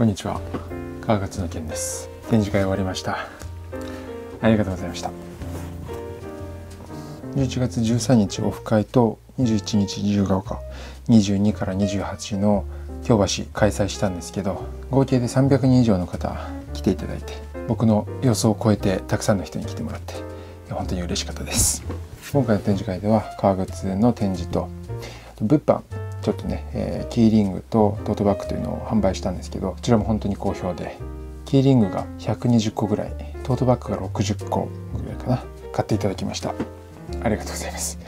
こんにちは、川勝の健です。展示会終わりました。ありがとうございました。11月13日オフ会と21日自由が丘22から28の京橋開催したんですけど、合計で300人以上の方来ていただいて、僕の予想を超えてたくさんの人に来てもらって、本当に嬉しかったです。今回の展示会では革靴の展示と物販、ちょっとね、キーリングとトートバッグというのを販売したんですけど、こちらも本当に好評で、キーリングが120個ぐらい、トートバッグが60個ぐらいかな、買っていただきました。ありがとうございます。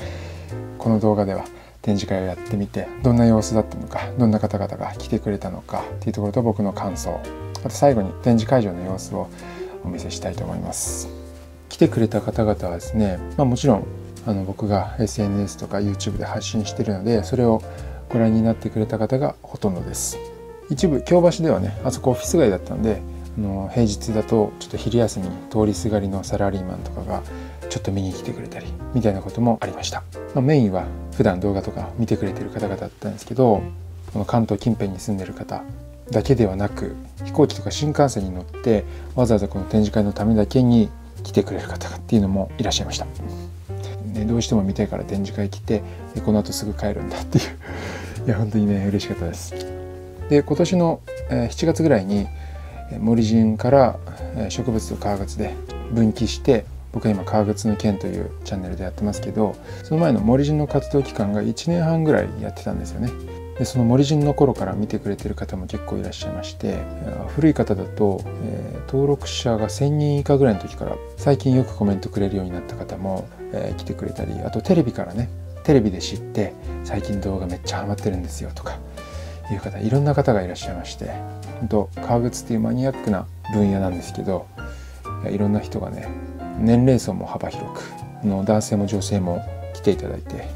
この動画では展示会をやってみて、どんな様子だったのか、どんな方々が来てくれたのかっていうところと僕の感想、あと最後に展示会場の様子をお見せしたいと思います。来てくれた方々はですね、もちろん僕が SNS とか YouTube で発信してるので、それをご覧になってくれた方がほとんどです。一部京橋ではね、あそこオフィス街だったんで、平日だとちょっと昼休みに通りすがりのサラリーマンとかがちょっと見に来てくれたりみたいなこともありました。メインは普段動画とか見てくれてる方々だったんですけど、この関東近辺に住んでる方だけではなく、飛行機とか新幹線に乗ってわざわざこの展示会のためだけに来てくれる方っていうのもいらっしゃいました、ね。どうしても見たいから展示会来て、でこの後すぐ帰るんだっていういや本当にね嬉しかったです。で今年の7月ぐらいに森陣から植物と革靴で分岐して、僕は今革靴の剣というチャンネルでやってますけど、その前の森陣の活動期間が1年半ぐらいやってたんですよね。でその森陣の頃から見てくれてる方も結構いらっしゃいまして、古い方だと、登録者が1000人以下ぐらいの時から最近よくコメントくれるようになった方も、来てくれたり、あとテレビからね、テレビで知って最近動画めっちゃハマってるんですよとかいう方、いろんな方がいらっしゃいまして、ほんと革靴っていうマニアックな分野なんですけど、いろんな人がね、年齢層も幅広く男性も女性も来ていただいて、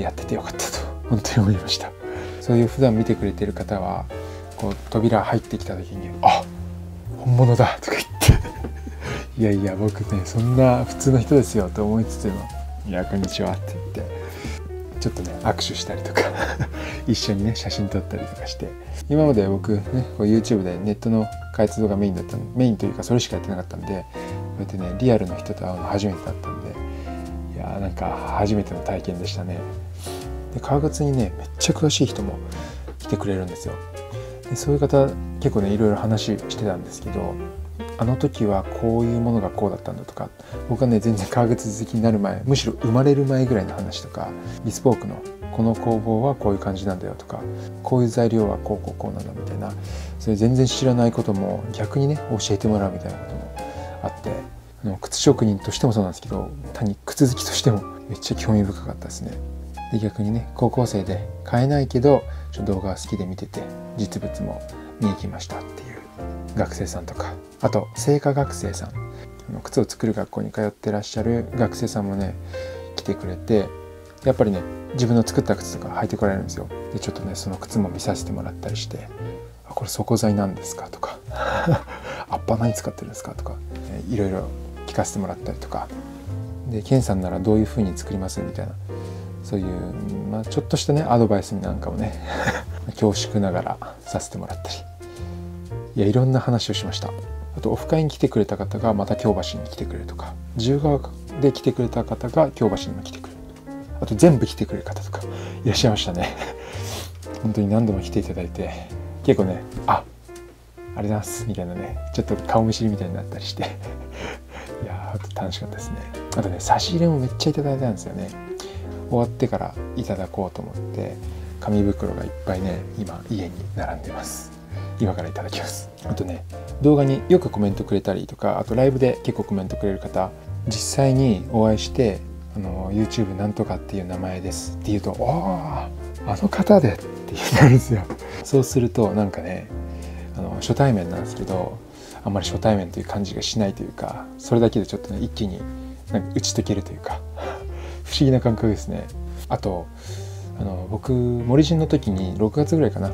やっててよかったと本当に思いました。そういう普段見てくれてる方は、こう扉入ってきた時に「あ、本物だ」とか言って「いやいや僕ねそんな普通の人ですよ」と思いつつも「いやこんにちは」って言ってちょっとね握手したりとか一緒にね写真撮ったりとかして、今まで僕ねこう YouTube でネットの開発動画メインというかそれしかやってなかったんで、こうやってねリアルの人と会うの初めてだったんで、いやーなんか初めての体験でしたね。で革靴にねめっちゃ詳しい人も来てくれるんですよ。でそういう方結構ねいろいろ話してたんですけど、あの時はこういうものがこうだったんだとか、僕はね全然革靴好きになる前、むしろ生まれる前ぐらいの話とか、ビスポークのこの工房はこういう感じなんだよとか、こういう材料はこうこうこうなんだみたいな、それ全然知らないことも逆にね教えてもらうみたいなこともあって、靴職人としてもそうなんですけど、単に靴好きとしてもめっちゃ興味深かったですね。で逆にね高校生で買えないけどちょっと動画が好きで見てて実物も見に来ましたっていう学生さんとか、あと製菓学生さん、靴を作る学校に通ってらっしゃる学生さんもね来てくれて、やっぱりね自分の作った靴とか履いてこられるんですよ。でちょっとねその靴も見させてもらったりして、あこれ底材なんですかとかアッパー何使ってるんですかとか、いろいろ聞かせてもらったりとかで、ケンさんならどういう風に作りますみたいな、そういう、ちょっとしたねアドバイスなんかをね恐縮ながらさせてもらったり、いやいろんな話をしました。あとオフ会に来てくれた方がまた京橋に来てくれるとか、自由が丘で来てくれた方が京橋にも来てくれる、あと全部来てくれる方とかいらっしゃいましたね本当に何度も来ていただいて、結構ね「あありがとうございます」みたいなね、ちょっと顔見知りみたいになったりしていやー楽しかったですね。あとね差し入れもめっちゃいただいたんですよね。終わってからいただこうと思って紙袋がいっぱいね今家に並んでます。今からいただきます。あとね動画によくコメントくれたりとか、あとライブで結構コメントくれる方、実際にお会いしてYouTube なんとかっていう名前ですって言うと「あああの方で」って言うんですよ。そうするとなんかね初対面なんですけど、あんまり初対面という感じがしないというか、それだけでちょっとね一気になんか打ち解けるというか不思議な感覚ですね。あと僕森陣の時に6月ぐらいかな、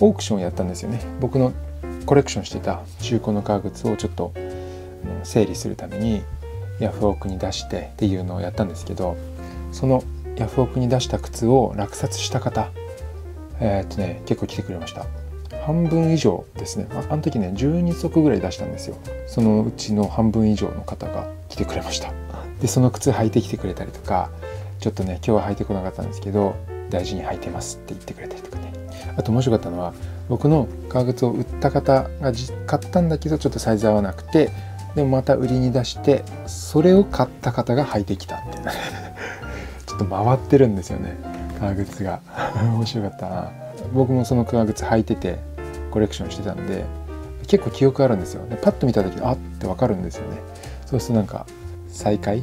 オークションをやったんですよね。僕のコレクションしてた中古の革靴をちょっと整理するためにヤフオクに出してっていうのをやったんですけど、そのヤフオクに出した靴を落札した方、結構来てくれました。半分以上ですね、あの時ね12足ぐらい出したんですよ。そのうちの半分以上の方が来てくれました。でその靴履いてきてくれたりとか、ちょっとね今日は履いてこなかったんですけど大事に履いてますって言ってくれたりとかね。あと面白かったのは、僕の革靴を売った方が買ったんだけどちょっとサイズ合わなくて、でもまた売りに出してそれを買った方が履いてきたみたいなちょっと回ってるんですよね、革靴が面白かったな。僕もその革靴履いててコレクションしてたんで結構記憶あるんですよね。パッと見た時あってわかるんですよね。そうするとなんか再会、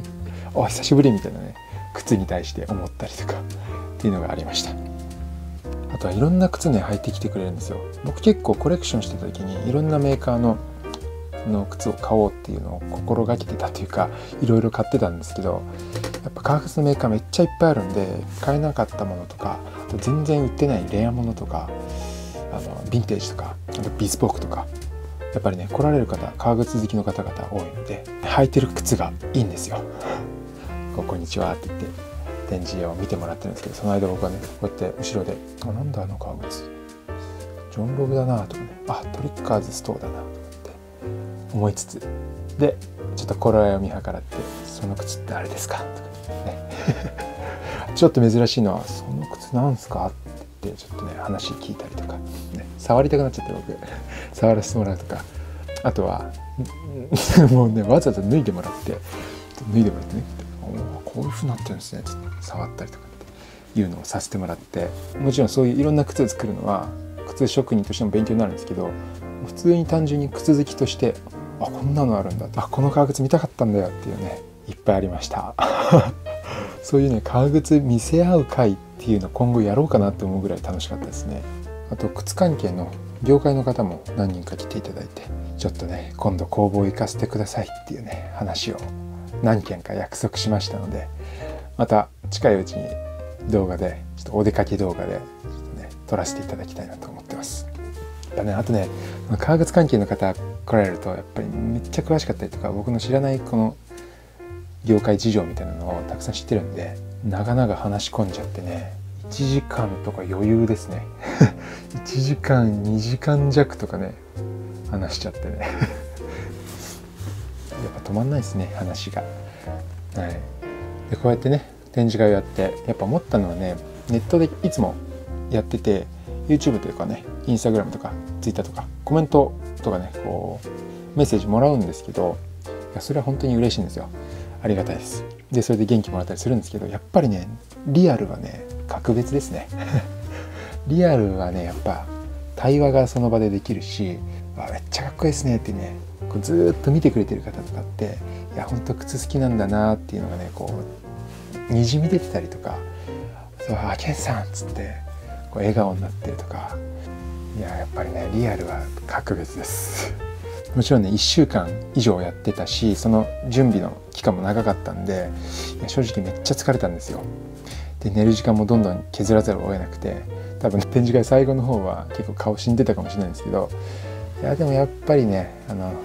あ久しぶりみたいなね、靴に対して思ったりとかっていうのがありました。あとはいろんな靴ね履いてきてくれるんですよ。僕結構コレクションしてた時にいろんなメーカーの靴を買おうっていうのを心がけてたというか、いろいろ買ってたんですけど、やっぱ革靴のメーカーめっちゃいっぱいあるんで、買えなかったものとか、あと全然売ってないレアものとか、ヴィンテージとか、あとビスポークとか、やっぱりね来られる方革靴好きの方々多いので履いてる靴がいいんですよ。こんにちはって言って展示を見てもらってるんですけど、その間僕はねこうやって後ろで「あなんだあの革靴ジョン・ロブだな」とかね「あトリッカーズ・ストーだな」とかって思いつつ、でちょっと頃合いを見計らって「その靴ってあれですか?」とかねちょっと珍しいのは「その靴なんすか?」って言ってちょっとね話聞いたりとか、ね、触りたくなっちゃって僕触らせてもらうとか、あとはもうねわざわざ脱いでもらってね。こういう風になってるんですねちょっと触ったりとかっていうのをさせてもらって、もちろんそういういろんな靴を作るのは靴職人としても勉強になるんですけど、普通に単純に靴好きとして、あこんなのあるんだ、あこの革靴見たかったんだよっていうね、いっぱいありましたそういうね革靴見せ合う会っていうの今後やろうかなって思うぐらい楽しかったですね。あと靴関係の業界の方も何人か来ていただいて、ちょっとね今度工房行かせてくださいっていうね話を何件か約束しましたので、また近いうちに動画でちょっとお出かけ動画でちょっと、ね、撮らせていただきたいなと思ってます。やね、あとね革靴関係の方来られるとやっぱりめっちゃ詳しかったりとか、僕の知らないこの業界事情みたいなのをたくさん知ってるんで、長々話し込んじゃってね1時間とか余裕ですね1時間2時間弱とかね話しちゃってねやっぱ止まんないですね話が、はい、でこうやってね展示会をやって、やっぱ思ったのはね、ネットでいつもやってて YouTube というかね Instagram とか Twitter とかコメントとかねこうメッセージもらうんですけど、いやそれは本当に嬉しいんですよ、ありがたいです。でそれで元気もらったりするんですけど、やっぱりねリアルはね格別ですねリアルはねやっぱ対話がその場でできるし、わめっちゃかっこいいですねってね、こうずっと見てくれてる方とかって、いやほんと靴好きなんだなっていうのがねこうにじみ出てたりとか、そうあけんさんっつってこう笑顔になってるとか、いややっぱりねリアルは格別ですもちろんね1週間以上やってたし、その準備の期間も長かったんで、いや正直めっちゃ疲れたんですよ。で寝る時間もどんどん削らざるを得なくて、多分展示会最後の方は結構顔死んでたかもしれないんですけど、いやでもやっぱりね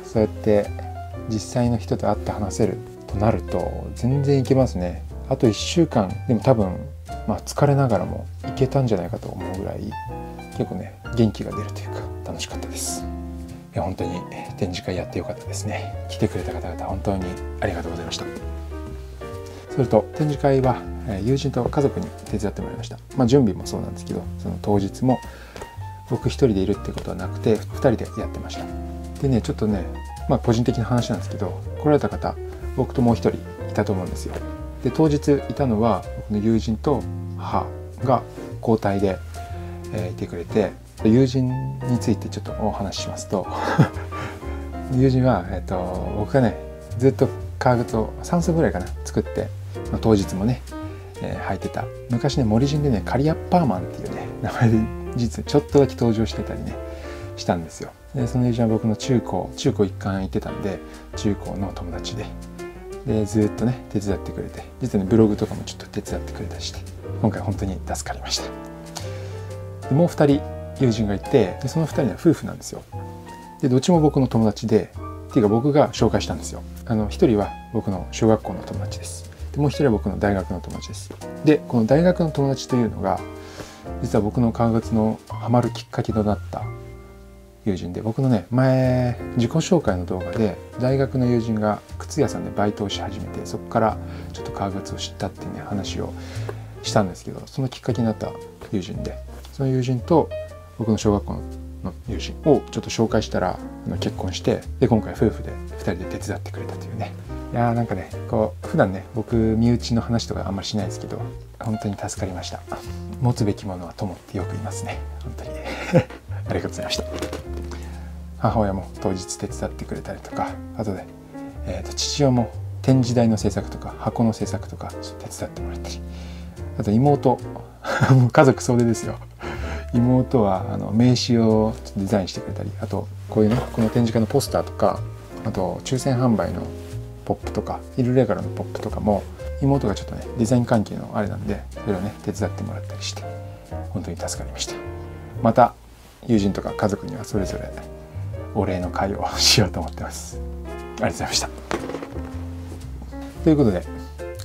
そうやって実際の人と会って話せるとなると全然いけますね。あと1週間でも多分、まあ、疲れながらもいけたんじゃないかと思うぐらい結構ね元気が出るというか楽しかったです。いや本当に展示会やってよかったですね。来てくれた方々本当にありがとうございました。それと展示会は友人と家族に手伝ってもらいました。まあ、準備もそうなんですけど、その当日も僕一人でいるってことはなくて2人でやってました。でねちょっとねまあ個人的な話なんですけど、来られた方僕ともう一人いたと思うんですよ。で当日いたのは僕の友人と母が交代で、いてくれて、友人についてちょっとお話ししますと友人は、僕がねずっと革靴を3足ぐらいかな作って、まあ、当日もね、履いてた昔ね森人でねカリアッパーマンっていうね名前で実はちょっとだけ登場してたりねしたんですよ。でその友人は僕の中高一貫行ってたんで中高の友達で、でずっとね手伝ってくれて、実はねブログとかもちょっと手伝ってくれたりして、今回本当に助かりました。でもう2人友人がいて、でその2人は夫婦なんですよ。でどっちも僕の友達で、っていうか僕が紹介したんですよ。1人は僕の小学校の友達です。でもう1人は僕の大学の友達です。でこの大学の友達というのが実は僕の革靴のハマるきっかけとなった友人で、僕のね前自己紹介の動画で大学の友人が靴屋さんでバイトをし始めて、そこからちょっと革靴を知ったっていうね話をしたんですけど、そのきっかけになった友人で、その友人と僕の小学校の友人をちょっと紹介したら結婚して、で今回夫婦で2人で手伝ってくれたというね。いやーなんかねこう普段ね僕身内の話とかあんまりしないですけど、本当に助かりました。持つべきものは友ってよく言いますね、本当にありがとうございました。母親も当日手伝ってくれたりとか、あとで、父親も展示台の制作とか箱の制作とか手伝ってもらったり、あと妹もう家族総出ですよ。妹は名刺をデザインしてくれたり、あとこういうねこの展示会のポスターとか、あと抽選販売のポップとかイルレガルのポップとかも妹がちょっとねデザイン関係のあれなんで、それをね手伝ってもらったりして本当に助かりました。また友人とか家族にはそれぞれお礼の会をしようと思ってます。ありがとうございました。ということで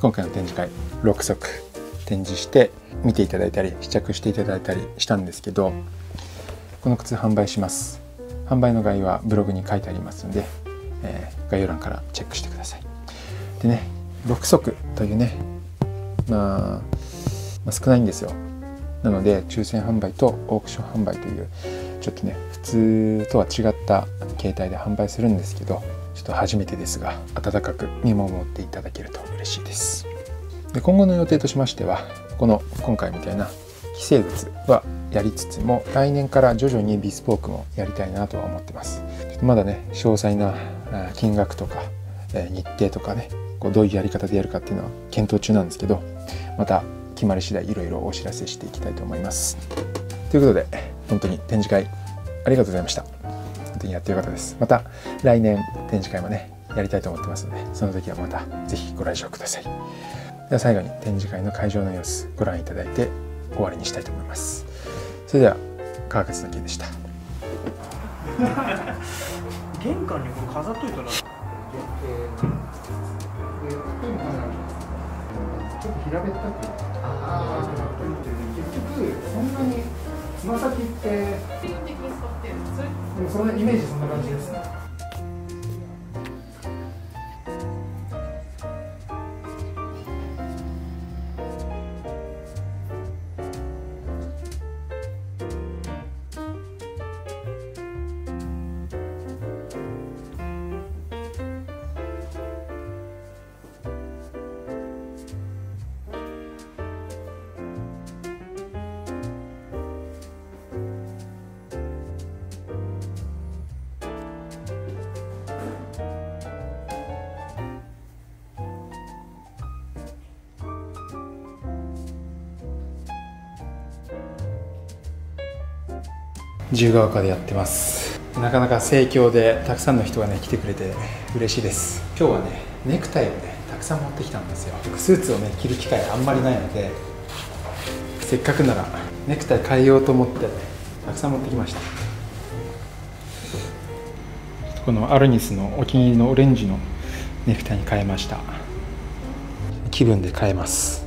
今回の展示会6足展示して見ていただいたり試着していただいたりしたんですけど、この靴販売します。販売の概要はブログに書いてありますので、概要欄からチェックしてください。でね6足というね、まあ少ないんですよ。なので抽選販売とオークション販売というちょっとね普通とは違った形態で販売するんですけど、ちょっと初めてですが温かく見守っていただけると嬉しいです。で今後の予定としましては、今回みたいな既製靴はやりつつも、来年から徐々にビスポークもやりたいなとは思ってます。まだね詳細な金額とか日程とかね、こうどういうやり方でやるかっていうのは検討中なんですけど、また決まり次第いろいろお知らせしていきたいと思います。ということで本当に展示会ありがとうございました。本当にやってよかったです。また来年展示会もねやりたいと思ってますので、その時はまた是非ご来場ください。では最後に展示会の会場の様子ご覧いただいて終わりにしたいと思います。それでは川勝の家でした。玄関にこれ飾っといたら、ちょっと平べったくなっといて、結局そんなにつま先ってでもそんなイメージそんな感じですね。自由が丘でやってます。なかなか盛況でたくさんの人がね来てくれて嬉しいです。今日はねネクタイをねたくさん持ってきたんですよ。スーツをね着る機会あんまりないので、せっかくならネクタイ変えようと思ってたくさん持ってきました。このアルニスのお気に入りのオレンジのネクタイに変えました。気分で変えます。